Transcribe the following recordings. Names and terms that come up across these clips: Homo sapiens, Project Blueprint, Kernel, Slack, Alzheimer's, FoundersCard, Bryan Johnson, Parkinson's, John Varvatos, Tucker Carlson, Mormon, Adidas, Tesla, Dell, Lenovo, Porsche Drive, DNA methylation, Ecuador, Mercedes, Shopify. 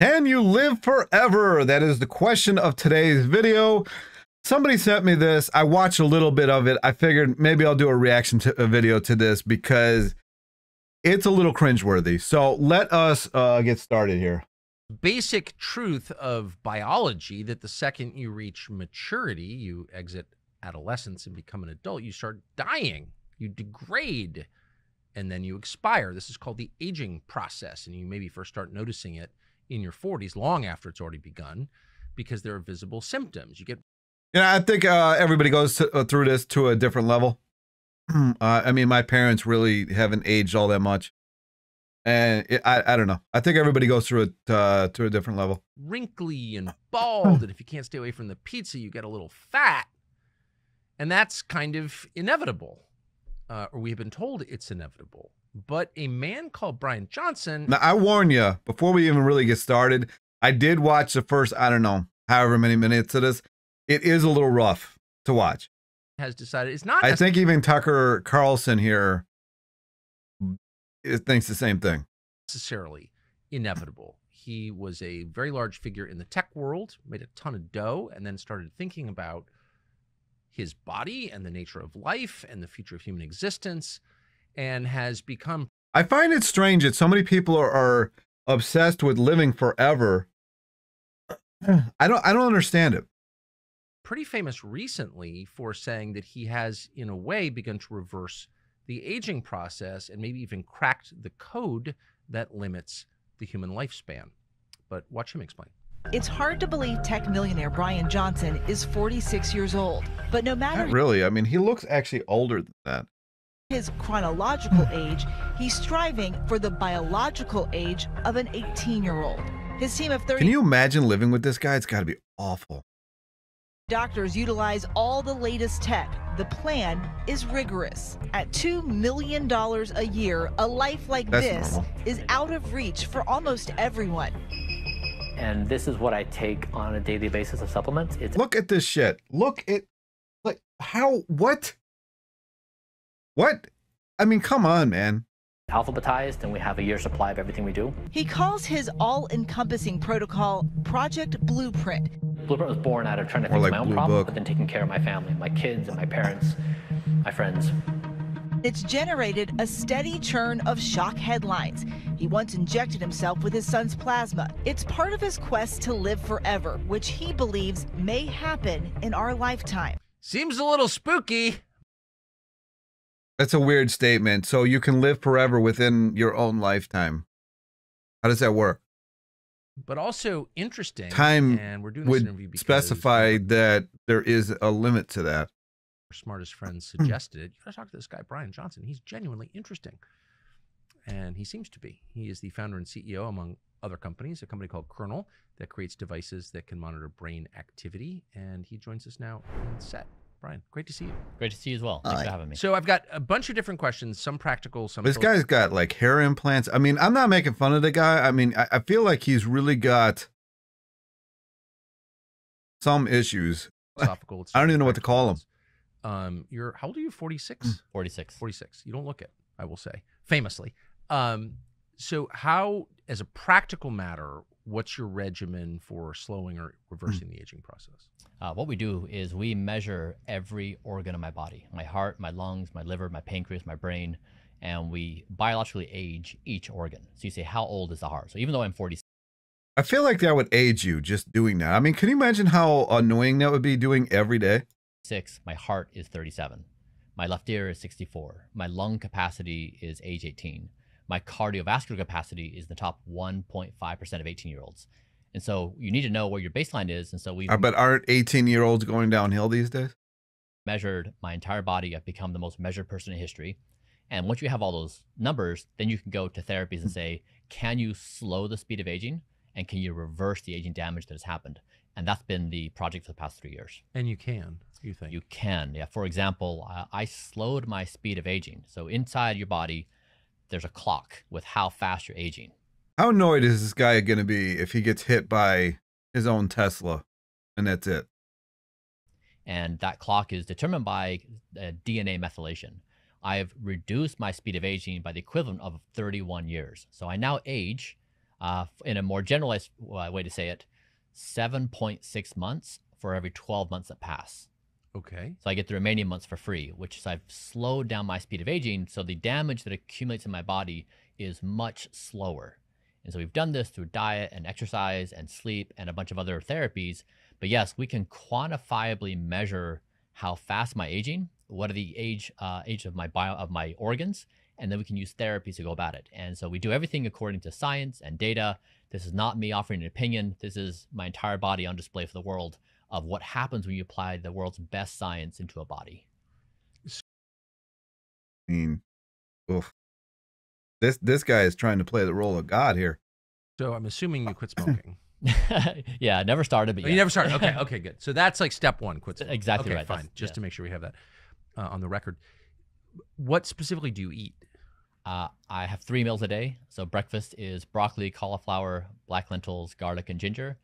Can you live forever? That is the question of today's video. Somebody sent me this. I watched a little bit of it. I figured maybe I'll do a reaction to a video to this because it's a little cringeworthy. So let us get started here. Basic truth of biology that the second you reach maturity, you exit adolescence and become an adult, you start dying, you degrade, and then you expire. This is called the aging process, and you maybe first start noticing it in your 40s, long after it's already begun, because there are visible symptoms. You get, yeah, I think everybody goes through this to a different level. I mean, my parents really haven't aged all that much, and I don't know. I think everybody goes through it to a different level. Wrinkly and bald, and if you can't stay away from the pizza, you get a little fat, and that's kind of inevitable, or we have been told it's inevitable. But a man called Bryan Johnson. Now, I warn you, before we even really get started, I did watch the first, I don't know, however many minutes it is. It is a little rough to watch. Has decided it's not. I think even Tucker Carlson here thinks the same thing. Necessarily inevitable. He was a very large figure in the tech world, made a ton of dough, and then started thinking about his body and the nature of life and the future of human existence. And has become. I find it strange that so many people are obsessed with living forever. I don't understand it. Pretty famous recently for saying that he has, in a way, begun to reverse the aging process and maybe even cracked the code that limits the human lifespan. But watch him explain. It's hard to believe tech millionaire Bryan Johnson is 46 years old, but no matter. Not really, I mean, he looks actually older than that. His chronological age, he's striving for the biological age of an 18-year-old. His team of 30. Can you imagine living with this guy? It's got to be awful. Doctors utilize all the latest tech. The plan is rigorous. At $2 million a year, a life like this is out of reach for almost everyone. And this is what I take on a daily basis of supplements. It's look at this shit. Look at, like, how, what? What? I mean, come on, man. Alphabetized, and we have a year's supply of everything we do. He calls his all-encompassing protocol Project Blueprint. Blueprint was born out of trying to fix my own problem, but then taking care of my family, my kids, and my parents, my friends. It's generated a steady churn of shock headlines. He once injected himself with his son's plasma. It's part of his quest to live forever, which he believes may happen in our lifetime. Seems a little spooky. That's a weird statement. So you can live forever within your own lifetime. How does that work? But also interesting. Time and we're doing this interview because specify that there is a limit to that. Our smartest friends suggested it. You gotta talk to this guy, Bryan Johnson. He's genuinely interesting. And he seems to be. He is the founder and CEO, among other companies, a company called Kernel that creates devices that can monitor brain activity. And he joins us now on set. Bryan, great to see you. Great to see you as well. Thanks for having me. So I've got a bunch of different questions, some practical, some... This guy's got, like, hair implants. I mean, I'm not making fun of the guy. I mean, I feel like he's really got some issues. Philosophical. I don't even know what to call him. You're, how old are you, 46? 46. 46. You don't look it, I will say, famously. So how, as a practical matter, what's your regimen for slowing or reversing the aging process? What we do is we measure every organ of my body, my heart, my lungs, my liver, my pancreas, my brain, and we biologically age each organ. So you say, how old is the heart? So even though I'm 46. I feel like that would age you just doing that. I mean, can you imagine how annoying that would be doing every day? My heart is 37. My left ear is 64. My lung capacity is age 18. My cardiovascular capacity is the top 1.5% of 18-year-olds. And so you need to know where your baseline is. And so we. But aren't 18-year-olds going downhill these days? Measured my entire body. I've become the most measured person in history. And once you have all those numbers, then you can go to therapies and say, can you slow the speed of aging? And can you reverse the aging damage that has happened? And that's been the project for the past 3 years. And you can, you think? You can, yeah. For example, I slowed my speed of aging. So inside your body, there's a clock with how fast you're aging. How annoyed is this guy going to be if he gets hit by his own Tesla and that's it? And that clock is determined by DNA methylation. I've reduced my speed of aging by the equivalent of 31 years. So I now age in a more generalized way to say it, 7.6 months for every 12 months that pass. Okay. So I get the remaining months for free, which is I've slowed down my speed of aging. So the damage that accumulates in my body is much slower. And so we've done this through diet and exercise and sleep and a bunch of other therapies. But yes, we can quantifiably measure how fast am I aging, what are the age of my organs, and then we can use therapies to go about it. And so we do everything according to science and data. This is not me offering an opinion. This is my entire body on display for the world of what happens when you apply the world's best science into a body. I mean, oof. This guy is trying to play the role of God here. So I'm assuming you quit smoking. Yeah, never started, but oh, yeah. You never started. Okay, okay, good. So that's like step one, quit smoking. Exactly, okay, right. Fine, just to make sure we have that on the record. What specifically do you eat? I have 3 meals a day. So breakfast is broccoli, cauliflower, black lentils, garlic, and ginger.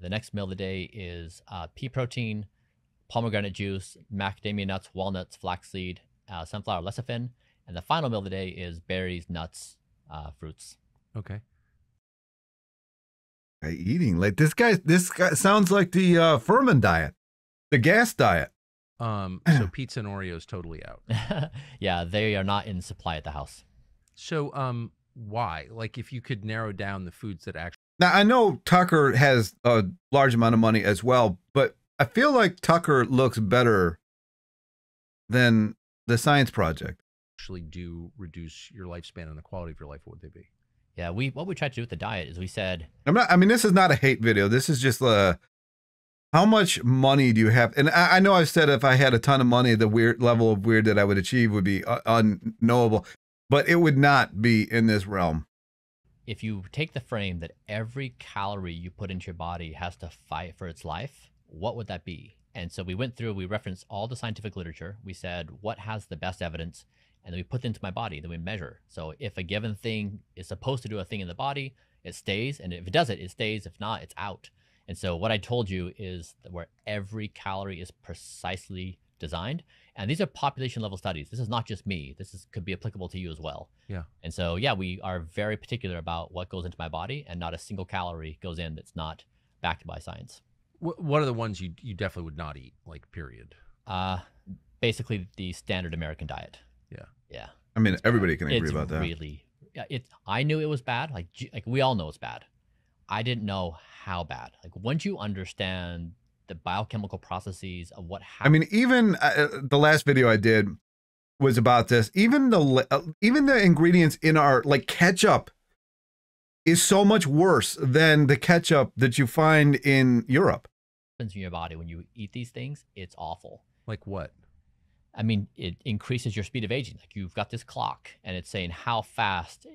The next meal of the day is pea protein, pomegranate juice, macadamia nuts, walnuts, flaxseed, sunflower lecithin. And the final meal of the day is berries, nuts, fruits. Okay. Eating like this guy sounds like the Furman diet, the gas diet. So pizza and Oreos totally out. Yeah, they are not in supply at the house. So why? Like, if you could narrow down the foods that actually. Now I know Tucker has a large amount of money as well, but I feel like Tucker looks better than the science project. Actually do reduce your lifespan and the quality of your life, what would they be? Yeah, what we tried to do with the diet is we said... I mean, this is not a hate video. This is just how much money do you have? And I know I've said if I had a ton of money, the weird level of weird that I would achieve would be unknowable, but it would not be in this realm. If you take the frame that every calorie you put into your body has to fight for its life, what would that be? And so we went through, we referenced all the scientific literature. We said, what has the best evidence? And then we put them into my body, then we measure. So if a given thing is supposed to do a thing in the body, it stays. And if it does it, it stays. If not, it's out. And so what I told you is where every calorie is precisely designed. And these are population level studies. This is not just me. This is, could be applicable to you as well. Yeah. And so, yeah, we are very particular about what goes into my body, and not a single calorie goes in that's not backed by science. What are the ones you definitely would not eat, like, period? Basically the standard American diet. Yeah. I mean, everybody can agree about that. I knew it was bad. Like we all know it's bad. I didn't know how bad. Like, once you understand the biochemical processes of what happens. I mean, even the last video I did was about this. Even the ingredients in our, like, ketchup is so much worse than the ketchup that you find in Europe. In your body when you eat these things, it's awful. Like what? I mean, it increases your speed of aging. Like, you've got this clock and it's saying how fast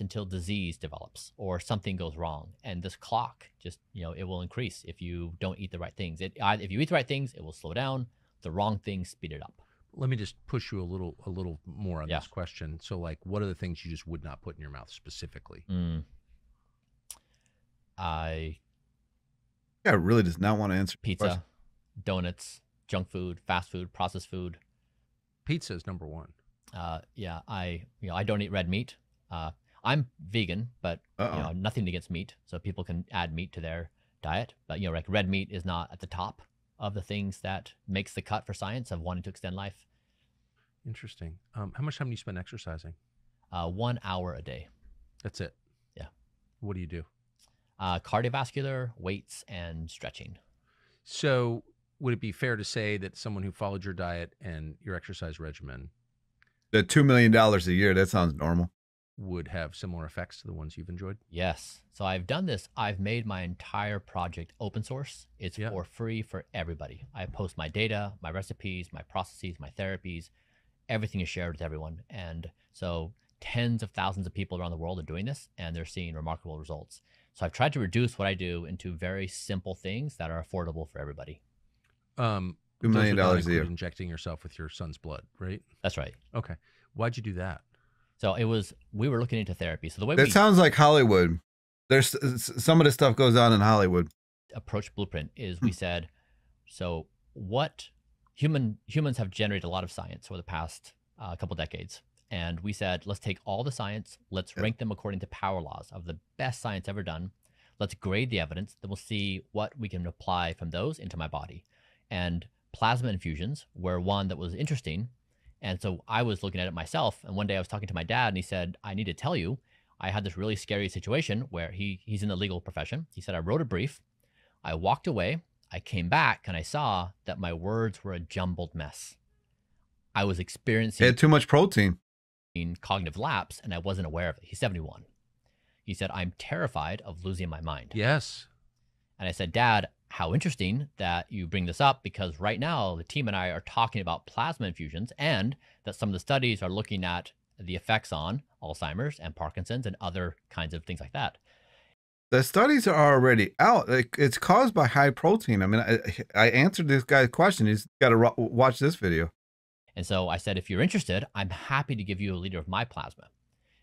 until disease develops or something goes wrong. And this clock just, you know, it will increase if you don't eat the right things. If you eat the right things, it will slow down. The wrong things speed it up. Let me just push you a little more on this question. So, like, what are the things you just would not put in your mouth specifically? I really does not want to answer. Pizza, donuts, junk food, fast food, processed food. Pizza is number one. Yeah, I don't eat red meat. I'm vegan, but you know, nothing against meat, so people can add meat to their diet. But, you know, like, red meat is not at the top of the things that makes the cut for science of wanting to extend life. Interesting. How much time do you spend exercising? 1 hour a day. That's it? Yeah. What do you do? Cardiovascular, weights, and stretching. So... would it be fair to say that someone who followed your diet and your exercise regimen, the $2 million a year, that sounds normal, would have similar effects to the ones you've enjoyed? Yes. So I've done this. I've made my entire project open source. It's for free for everybody. I post my data, my recipes, my processes, my therapies. Everything is shared with everyone. And so tens of thousands of people around the world are doing this, and they're seeing remarkable results. So I've tried to reduce what I do into very simple things that are affordable for everybody. $2 million a year. Injecting yourself with your son's blood, right? That's right. Okay. Why'd you do that? So it was, we were looking into therapy. So the way that sounds like Hollywood. There's some of the stuff goes on in Hollywood. Approach Blueprint is we said, so what humans have generated a lot of science over the past couple decades. And we said, let's take all the science, let's rank them according to power laws of the best science ever done. Let's grade the evidence, then we'll see what we can apply from those into my body. And plasma infusions were one that was interesting. And so I was looking at it myself. And one day I was talking to my dad and he said, I need to tell you, I had this really scary situation where he's in the legal profession. He said, I wrote a brief, I walked away, I came back and I saw that my words were a jumbled mess. I was experiencing— They had too much protein. Cognitive lapse, and I wasn't aware of it. He's 71. He said, I'm terrified of losing my mind. Yes. And I said, Dad, how interesting that you bring this up, because right now the team and I are talking about plasma infusions and that some of the studies are looking at the effects on Alzheimer's and Parkinson's and other kinds of things like that. The studies are already out. It's caused by high protein. I mean, I answered this guy's question. He's got to watch this video. And so I said, if you're interested, I'm happy to give you a liter of my plasma.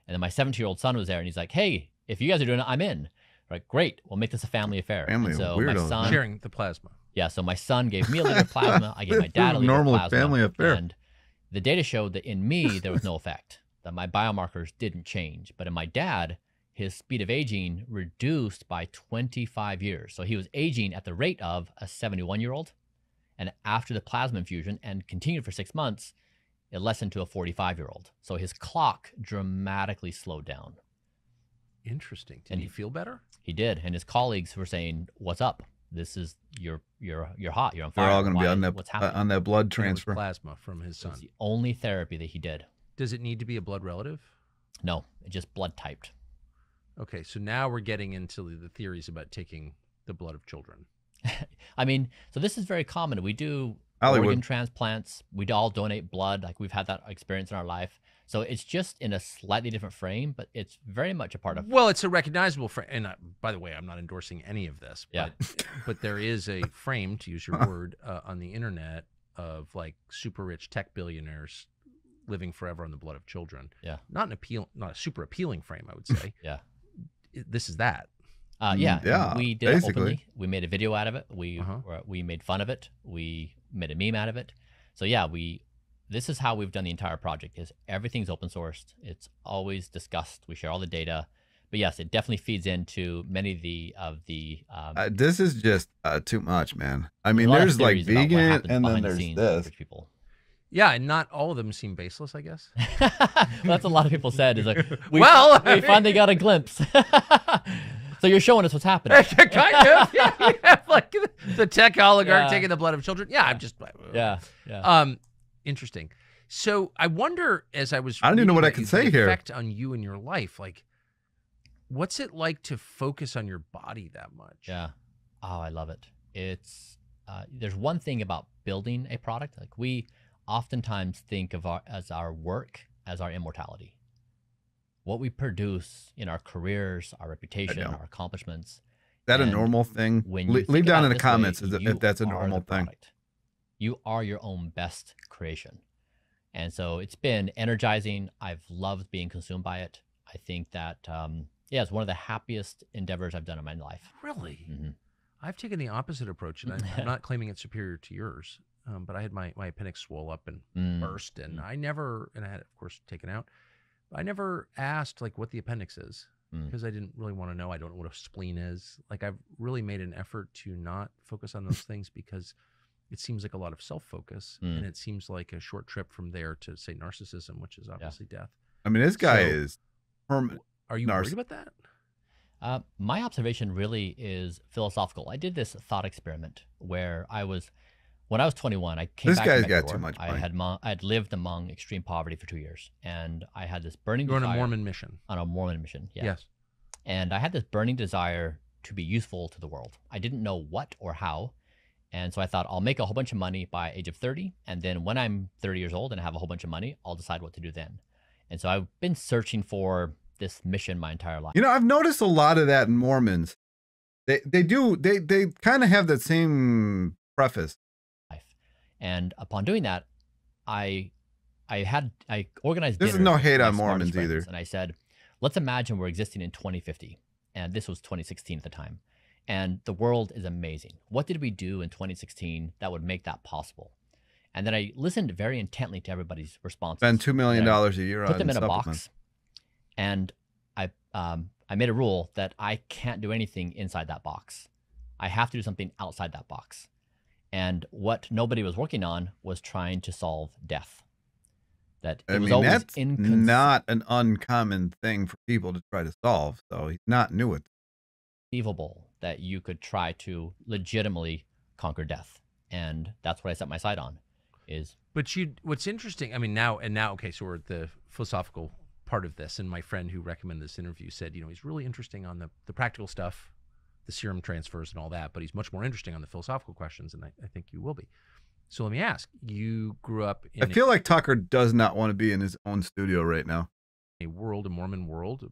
And then my 17-year-old son was there and he's like, hey, if you guys are doing it, I'm in. Right, great. We'll make this a family affair. Family, so weirdo, my son, sharing the plasma. Yeah, so my son gave me a liter of plasma. I gave my dad a liter of plasma. Normal family affair. And the data showed that in me, there was no effect, that my biomarkers didn't change. But in my dad, his speed of aging reduced by 25 years. So he was aging at the rate of a 71-year-old. And after the plasma infusion and continued for 6 months, it lessened to a 45-year-old. So his clock dramatically slowed down. Interesting. Did he feel better? He did. And his colleagues were saying, what's up? This is, you're hot, you're on fire. We're all going to be on that blood transfer. Plasma from his son. It's the only therapy that he did. Does it need to be a blood relative? No, it just blood typed. Okay. So now we're getting into the theories about taking the blood of children. I mean, so this is very common. We do organ transplants. We all donate blood. Like, we've had that experience in our life. So it's just in a slightly different frame, but it's very much a part of— Well, it's a recognizable frame. And by the way, I'm not endorsing any of this, but, yeah. But there is a frame, to use your word, on the internet of like super rich tech billionaires living forever on the blood of children. Yeah. Not a super appealing frame, I would say. Yeah. This is that. Yeah, we did it openly. We made a video out of it. We made fun of it. We made a meme out of it. So yeah, this is how we've done the entire project. Is everything's open sourced. It's always discussed. We share all the data. But yes, it definitely feeds into many of the this is just too much, man. I mean, there's like vegan and then there's this. People. Yeah, and not all of them seem baseless, I guess. Well, that's a lot of people said. Is like, we finally got a glimpse. So you're showing us what's happening. Kind of, yeah, like the tech oligarch taking the blood of children. Yeah, I'm just. Yeah. Interesting. So I wonder, as I was, I don't even know what I can say here. Effect on you and your life, like, what's it like to focus on your body that much? Yeah. Oh, I love it. It's there's one thing about building a product. Like, we oftentimes think of our work as our immortality. What we produce in our careers, our reputation, our accomplishments. Is that a normal thing? Leave down in the comments if that's a normal thing. You are your own best creation. And so it's been energizing. I've loved being consumed by it. I think that, yeah, it's one of the happiest endeavors I've done in my life. Really? Mm-hmm. I've taken the opposite approach, and I'm not claiming it's superior to yours, but I had my appendix swole up and burst, and I never, and I had it, of course, taken out. I never asked like what the appendix is because I didn't really want to know. I don't know what a spleen is. Like, I've really made an effort to not focus on those things because it seems like a lot of self-focus, and it seems like a short trip from there to, say, narcissism, which is obviously death. I mean, this guy is permanent. Are you worried about that? My observation really is philosophical. I did this thought experiment where I was, when I was 21, I came back to Ecuador. This guy's got too much money. I had lived among extreme poverty for 2 years, and I had this burning desire. You're on a Mormon mission. On a Mormon mission, yes. Yes. And I had this burning desire to be useful to the world. I didn't know what or how. And so I thought, I'll make a whole bunch of money by age of 30. And then when I'm 30 years old and I have a whole bunch of money, I'll decide what to do then. And so I've been searching for this mission my entire life. You know, I've noticed a lot of that in Mormons. They kind of have that same preface. And upon doing that, I organized dinner. This is no hate on Mormons either. And I said, let's imagine we're existing in 2050. And this was 2016 at the time. And the world is amazing. What did we do in 2016 that would make that possible? And then I listened very intently to everybody's responses. Spend $2 million a year on supplements. Put them in a box, and I made a rule that I can't do anything inside that box. I have to do something outside that box. And what nobody was working on was trying to solve death. That it was always inconsistent. Not an uncommon thing for people to try to solve, so he's not new at this. Conceivable that you could try to legitimately conquer death, and that's what I set my sight on. Is but you, what's interesting? I mean, now, okay, so we're at the philosophical part of this, and my friend who recommended this interview said, you know, he's really interesting on the practical stuff, the serum transfers and all that, but he's much more interesting on the philosophical questions, and I think you will be. So let me ask, you grew up in... I feel like Tucker does not want to be in his own studio right now. A world, a Mormon world,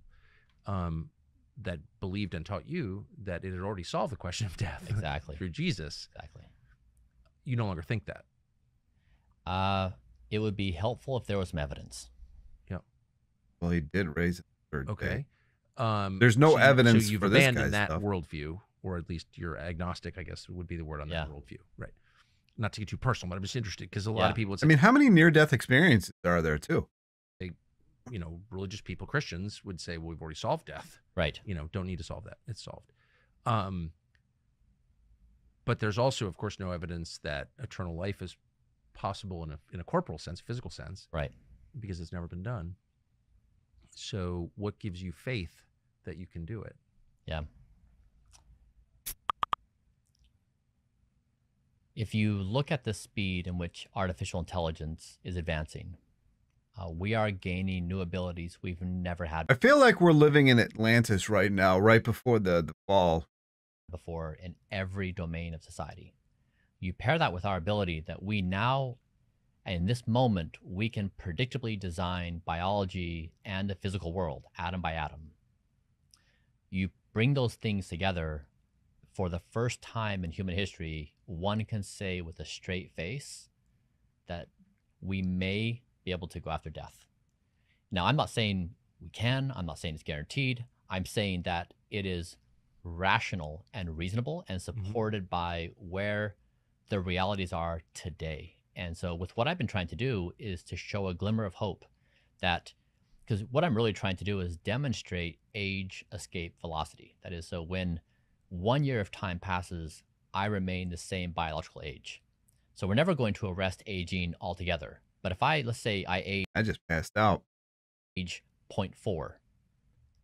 that believed and taught you that it had already solved the question of death. Exactly. Through Jesus. Exactly. You no longer think that. It would be helpful if there was some evidence. Yeah. Well, he did raise it third day. There's no evidence for this guy's stuff. So you've abandoned that worldview, or at least you're agnostic, I guess would be the word on that worldview. Right. Not to get too personal, but I'm just interested because a lot of people would say, I mean, how many near-death experiences are there too? They, you know, religious people, Christians would say, well, we've already solved death. Right. You know, don't need to solve that. It's solved. But there's also, of course, no evidence that eternal life is possible in a corporal sense, physical sense. Right. Because it's never been done. So what gives you faith that you can do it? Yeah. If you look at the speed in which artificial intelligence is advancing, we are gaining new abilities we've never had. I feel like we're living in Atlantis right now, right before the fall. Before in every domain of society. You pair that with our ability that we now, in this moment, we can predictably design biology and the physical world, atom by atom. You bring those things together. For the first time in human history, one can say with a straight face that we may be able to go after death. Now, I'm not saying we can. I'm not saying it's guaranteed. I'm saying that it is rational and reasonable and supported by where the realities are today. And so with what I've been trying to do is to show a glimmer of hope that, because what I'm really trying to do is demonstrate age escape velocity. That is, so when 1 year of time passes, I remain the same biological age. So we're never going to arrest aging altogether. But if I, let's say I age... I just passed out. Age 0.4.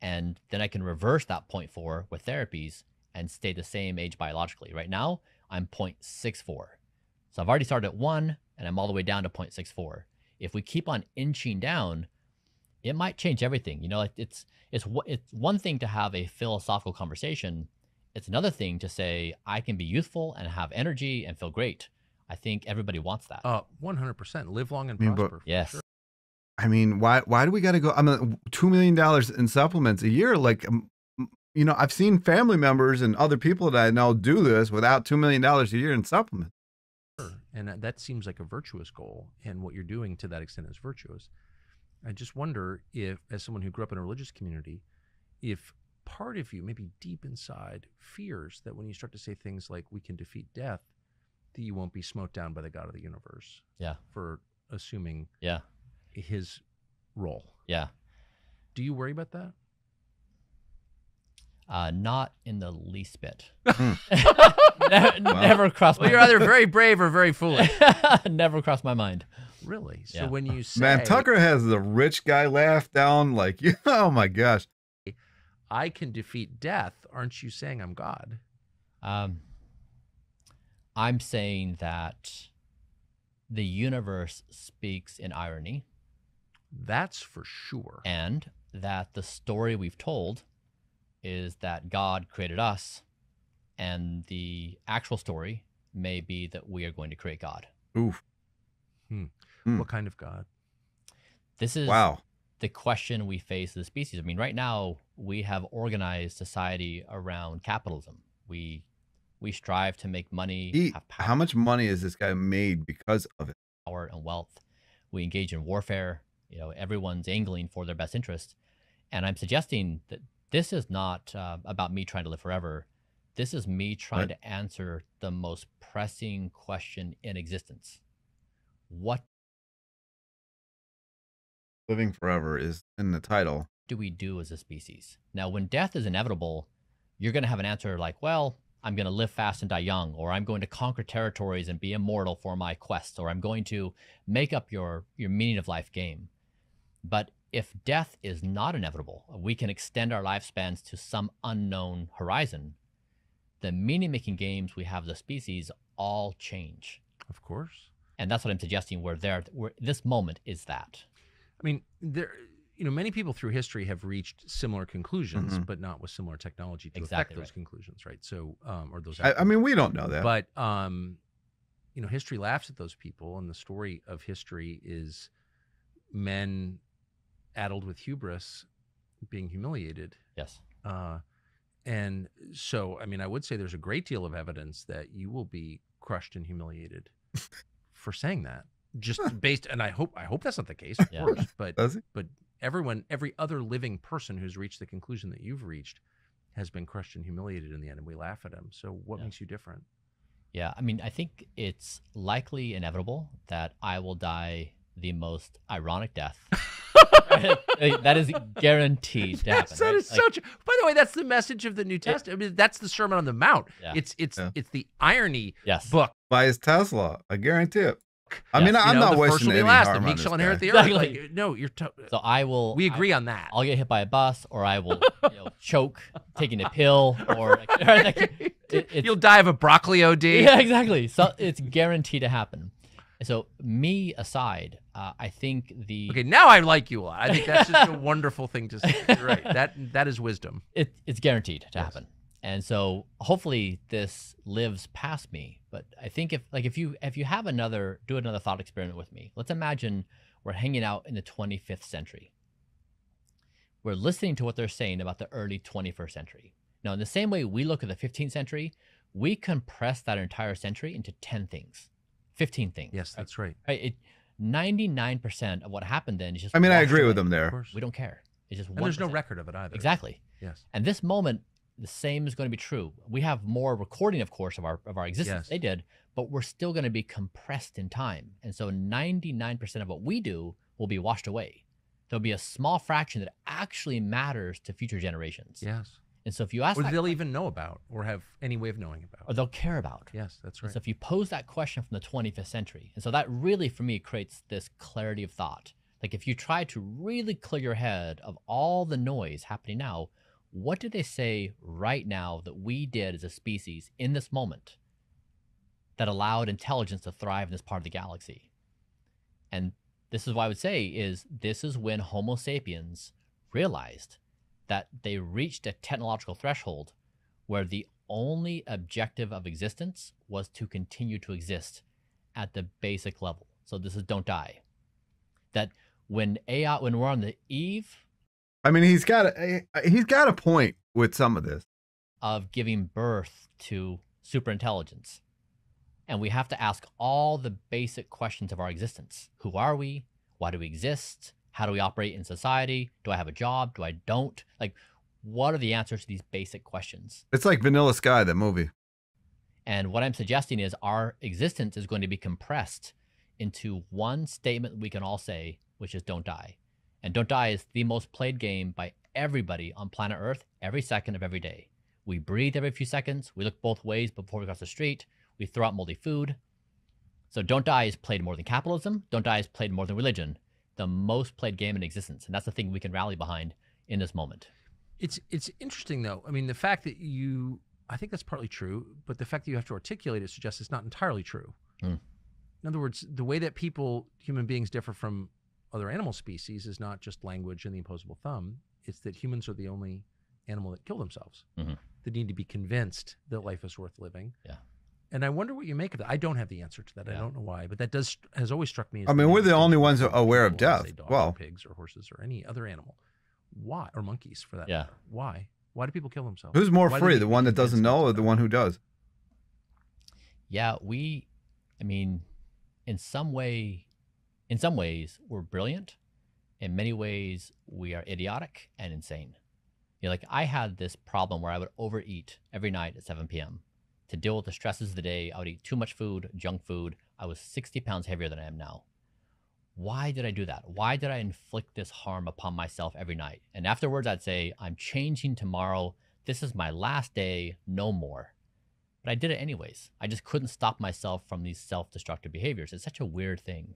And then I can reverse that 0.4 with therapies and stay the same age biologically. Right now, I'm 0.64. So I've already started at 1, and I'm all the way down to 0.64. If we keep on inching down, it might change everything. You know, it's one thing to have a philosophical conversation. It's another thing to say, I can be youthful and have energy and feel great. I think everybody wants that. 100%. Live long and prosper. Yes. Sure. I mean, why do we got to go? I mean, $2 million in supplements a year. Like, you know, I've seen family members and other people that I know do this without $2 million a year in supplements. Sure. And that seems like a virtuous goal. And what you're doing to that extent is virtuous. I just wonder if, as someone who grew up in a religious community, if part of you, maybe deep inside, fears that when you start to say things like we can defeat death, that you won't be smote down by the God of the universe. Yeah. For assuming his role. Yeah. Do you worry about that? Not in the least bit. Never crossed my mind. You're either very brave or very foolish. Never crossed my mind. Really? So when you say... Man, Tucker has the rich guy laugh down like, oh my gosh. I can defeat death, aren't you saying I'm God? I'm saying that the universe speaks in irony. That's for sure. And that the story we've told is that God created us, and the actual story may be that we are going to create God. Oof. What kind of God? This is... Wow. The question we face as a species. I mean, right now we have organized society around capitalism. We strive to make money. Have power. How much money has this guy made because of it? Power and wealth. We engage in warfare. You know, everyone's angling for their best interest. And I'm suggesting that this is not about me trying to live forever. This is me trying to answer the most pressing question in existence, What living forever is in the title. Do we do as a species? Now, when death is inevitable, you're going to have an answer like, well, I'm going to live fast and die young, or I'm going to conquer territories and be immortal for my quest, or I'm going to make up your meaning of life game. But if death is not inevitable, we can extend our lifespans to some unknown horizon. The meaning-making games we have as a species all change. Of course. And that's what I'm suggesting. We're there. This moment is that. I mean, there. You know, many people through history have reached similar conclusions, but not with similar technology to affect those conclusions, right? So, or those. I mean, we don't know that. But, you know, history laughs at those people, and the story of history is men addled with hubris being humiliated. Yes. And so, I mean, I would say there's a great deal of evidence that you will be crushed and humiliated for saying that. Just based, and I hope that's not the case, of course, but everyone, every other living person who's reached the conclusion that you've reached has been crushed and humiliated in the end, and we laugh at them. So what makes you different? Yeah, I mean, I think it's likely inevitable that I will die the most ironic death. That is guaranteed to happen. That is so true. By the way, that's the message of the New Testament. I mean, that's the Sermon on the Mount. Yeah. It's the irony book. By his Tesla, I guarantee it. I mean, I'm not wasting any harm. The meek shall inherit the earth. Exactly. Like, no, you're. So I will. We agree on that. I'll get hit by a bus, or I will, you know, choke taking a pill, or you'll die of a broccoli OD. Yeah, exactly. So it's guaranteed to happen. So me aside, I think the. Okay, now I like you a lot. I think that's just a wonderful thing to say. You're right. That is wisdom. It's guaranteed to happen. And so hopefully this lives past me. But I think if you have do another thought experiment with me, let's imagine we're hanging out in the 25th century. We're listening to what they're saying about the early 21st century. Now, in the same way we look at the 15th century, we compress that entire century into 10 things, 15 things. Yes, that's right. 99% of what happened then is just. I mean, I agree with them there. We don't care. It's just 1%. And there's no record of it either. Exactly. Yes. And this moment. The same is going to be true. We have more recording, of course, of our existence. Yes. They did, but we're still going to be compressed in time. And so 99% of what we do will be washed away. There'll be a small fraction that actually matters to future generations. Yes. And so if you ask or that they'll question, even know about or have any way of knowing about. Or they'll care about. Yes, that's right. And so if you pose that question from the 25th century, and so that really, for me, creates this clarity of thought. Like if you try to really clear your head of all the noise happening now, what did they say right now that we did as a species in this moment that allowed intelligence to thrive in this part of the galaxy? And this is what I would say is this is when Homo sapiens realized that they reached a technological threshold where the only objective of existence was to continue to exist at the basic level. So this is don't die. That when AI, when we're on the eve, I mean, he's got a point with some of this. Of giving birth to superintelligence. And we have to ask all the basic questions of our existence. Who are we? Why do we exist? How do we operate in society? Do I have a job? Do I don't? Like, what are the answers to these basic questions? It's like Vanilla Sky, that movie. And what I'm suggesting is our existence is going to be compressed into one statement we can all say, which is don't die. And don't die is the most played game by everybody on planet Earth every second of every day. We breathe every few seconds. We look both ways before we cross the street. We throw out moldy food. So don't die is played more than capitalism. Don't die is played more than religion. The most played game in existence. And that's the thing we can rally behind in this moment. It's interesting, though. I mean, the fact that you, I think that's partly true, but the fact that you have to articulate it suggests it's not entirely true. Mm. In other words, the way that human beings differ from other animal species is not just language and the opposable thumb. It's that humans are the only animal that kill themselves. Mm-hmm. They need to be convinced that life is worth living. Yeah. And I wonder what you make of that. I don't have the answer to that. Yeah. I don't know why, but that has always struck me. As I mean, we're the only ones aware of death. Well, or pigs or horses or any other animal. Why? Or monkeys for that matter. Why? Why do people kill themselves? Who's more free, the one that doesn't know or the one who does? Yeah, I mean, in some ways, we're brilliant. In many ways, we are idiotic and insane. You know, like I had this problem where I would overeat every night at 7 p.m. to deal with the stresses of the day. I would eat too much food, junk food. I I was 60 pounds heavier than I am now. Why did I do that? Why did I inflict this harm upon myself every night? And afterwards, I'd say, I'm changing tomorrow. This is my last day, no more. But I did it anyways. I just couldn't stop myself from these self-destructive behaviors. It's such a weird thing.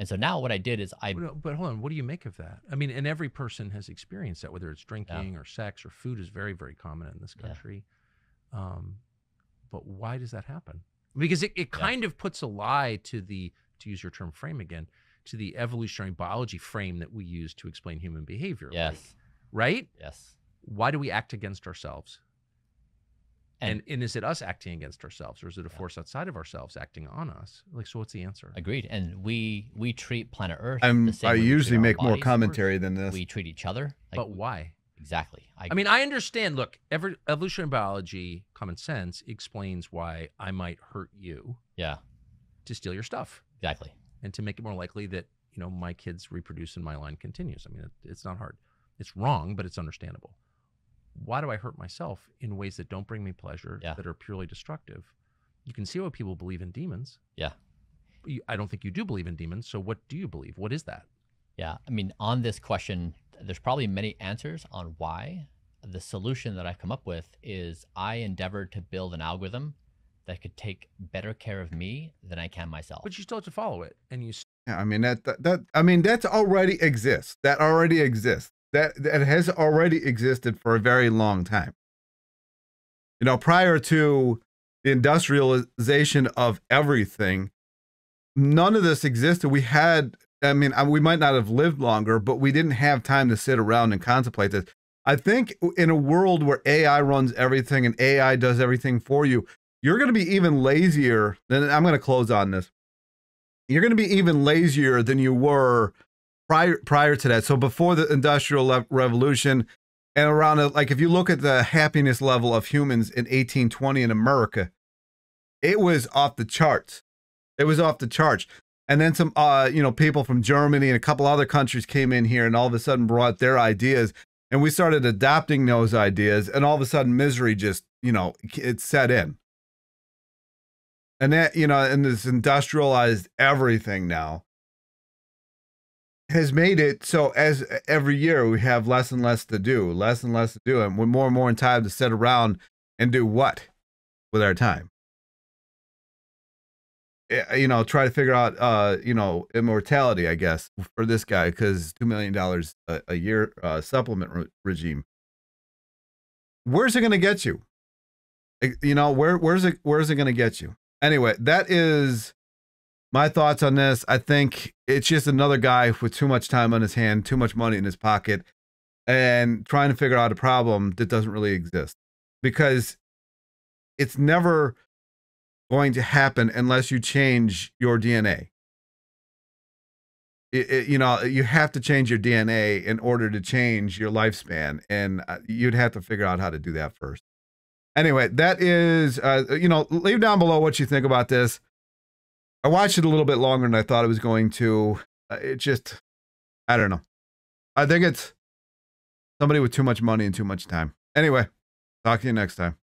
And so now what I did is I... But hold on, what do you make of that? I mean, and every person has experienced that, whether it's drinking or sex or food is very, very common in this country. Yeah. But why does that happen? Because it kind of puts a lie to the, to use your term frame again, to the evolutionary biology frame that we use to explain human behavior. Yes. Like, right? Yes. Why do we act against ourselves? And is it us acting against ourselves, or is it a force outside of ourselves acting on us? Like, so what's the answer? Agreed. And we treat planet Earth the same way. I usually make more commentary than this. We treat each other. Like, but why? Exactly. I mean, I understand, look, evolutionary biology, common sense, explains why I might hurt you. Yeah. To steal your stuff. Exactly. And to make it more likely that, you know, my kids reproduce and my line continues. I mean, it's not hard. It's wrong, but it's understandable. Why do I hurt myself in ways that don't bring me pleasure, that are purely destructive? You can see why people believe in demons. Yeah. I don't think you do believe in demons. So what do you believe? What is that? Yeah. I mean, on this question, there's probably many answers on why. The solution that I've come up with is I endeavored to build an algorithm that could take better care of me than I can myself. But you still have to follow it. And you... Yeah, I mean, that already exists. That already exists. That has already existed for a very long time. You know, prior to the industrialization of everything, none of this existed. We had, I mean, we might not have lived longer, but we didn't have time to sit around and contemplate this. I think in a world where AI runs everything and AI does everything for you, you're going to be even lazier than, I'm going to close on this. You're going to be even lazier than you were prior to that. So before the Industrial Revolution, and around, like, if you look at the happiness level of humans in 1820 in America, it was off the charts. It was off the charts. And then some, you know, people from Germany and a couple other countries came in here and all of a sudden brought their ideas, and we started adopting those ideas. And all of a sudden misery just, you know, it set in. And that, you know, and this industrialized everything now has made it so as every year we have less and less to do, less and less to do, and we're more and more in time to sit around and do what with our time? You know, try to figure out, you know, immortality, I guess, for this guy, because $2 million a year supplement regime. Where's it going to get you? You know, where's it going to get you? Anyway, that is my thoughts on this. I think it's just another guy with too much time on his hand, too much money in his pocket, and trying to figure out a problem that doesn't really exist, because it's never going to happen unless you change your DNA. You know, you have to change your DNA in order to change your lifespan, and you'd have to figure out how to do that first. Anyway, that is, you know, leave down below what you think about this. I watched it a little bit longer than I thought it was going to. It just, I don't know. I think it's somebody with too much money and too much time. Anyway, talk to you next time.